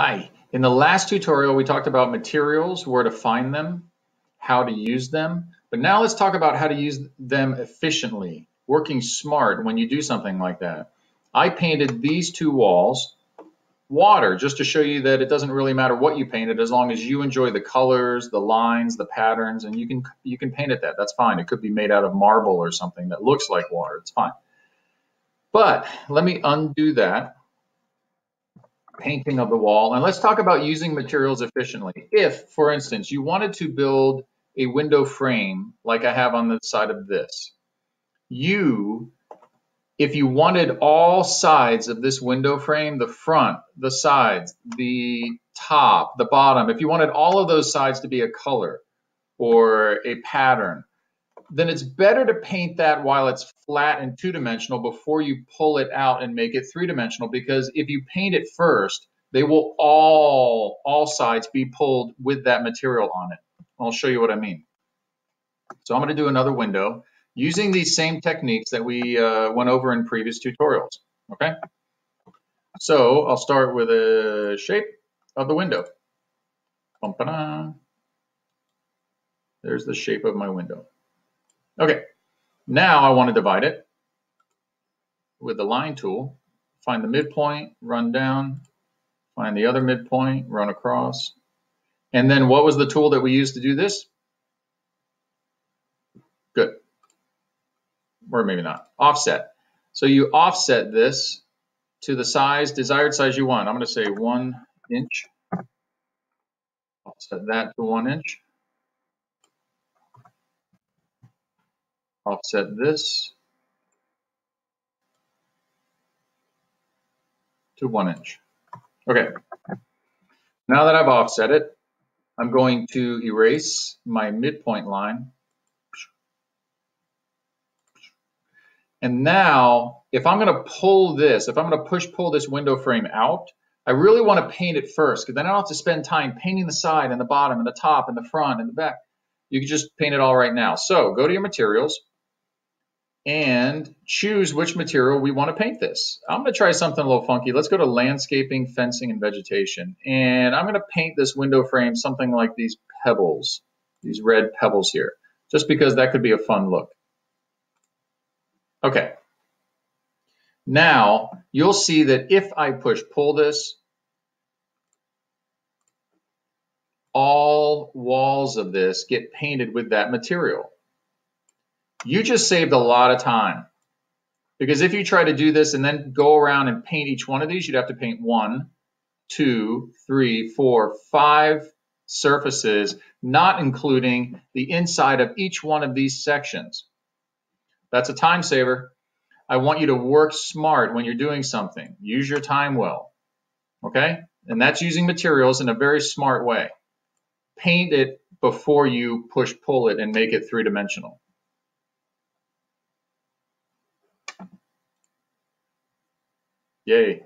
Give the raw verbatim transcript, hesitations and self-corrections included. Hi, in the last tutorial we talked about materials, where to find them, how to use them, but now let's talk about how to use them efficiently, working smart when you do something like that. I painted these two walls water just to show you that it doesn't really matter what you painted as long as you enjoy the colors, the lines, the patterns, and you can, you can paint it that, that's fine. It could be made out of marble or something that looks like water, it's fine. But let me undo that painting of the wall, and let's talk about using materials efficiently. If, for instance, you wanted to build a window frame like I have on the side of this, you, if you wanted all sides of this window frame, the front, the sides, the top, the bottom, if you wanted all of those sides to be a color or a pattern, then it's better to paint that while it's flat and two-dimensional before you pull it out and make it three-dimensional, because if you paint it first, they will all, all sides be pulled with that material on it. I'll show you what I mean. So I'm going to do another window using these same techniques that we uh, went over in previous tutorials, okay? So I'll start with a shape of the window. Bum-ba-da. There's the shape of my window. Okay, now I want to divide it with the line tool. Find the midpoint, run down, find the other midpoint, run across. And then what was the tool that we used to do this? Good, or maybe not, offset. So you offset this to the size, desired size you want. I'm gonna say one inch, offset that to one inch. Offset this to one inch. Okay, now that I've offset it, I'm going to erase my midpoint line. And now, if I'm gonna pull this, if I'm gonna push pull this window frame out, I really wanna paint it first, because then I don't have to spend time painting the side and the bottom and the top and the front and the back. You can just paint it all right now. So go to your materials and choose which material we want to paint this. I'm going to try something a little funky. Let's go to landscaping, fencing, and vegetation. And I'm going to paint this window frame something like these pebbles, these red pebbles here, just because that could be a fun look. Okay. Now you'll see that if I push pull this, all walls of this get painted with that material. You just saved a lot of time, because if you try to do this and then go around and paint each one of these, you'd have to paint one, two, three, four, five surfaces, not including the inside of each one of these sections. That's a time saver. I want you to work smart when you're doing something. Use your time well, okay? And that's using materials in a very smart way. Paint it before you push pull it and make it three-dimensional. Yay.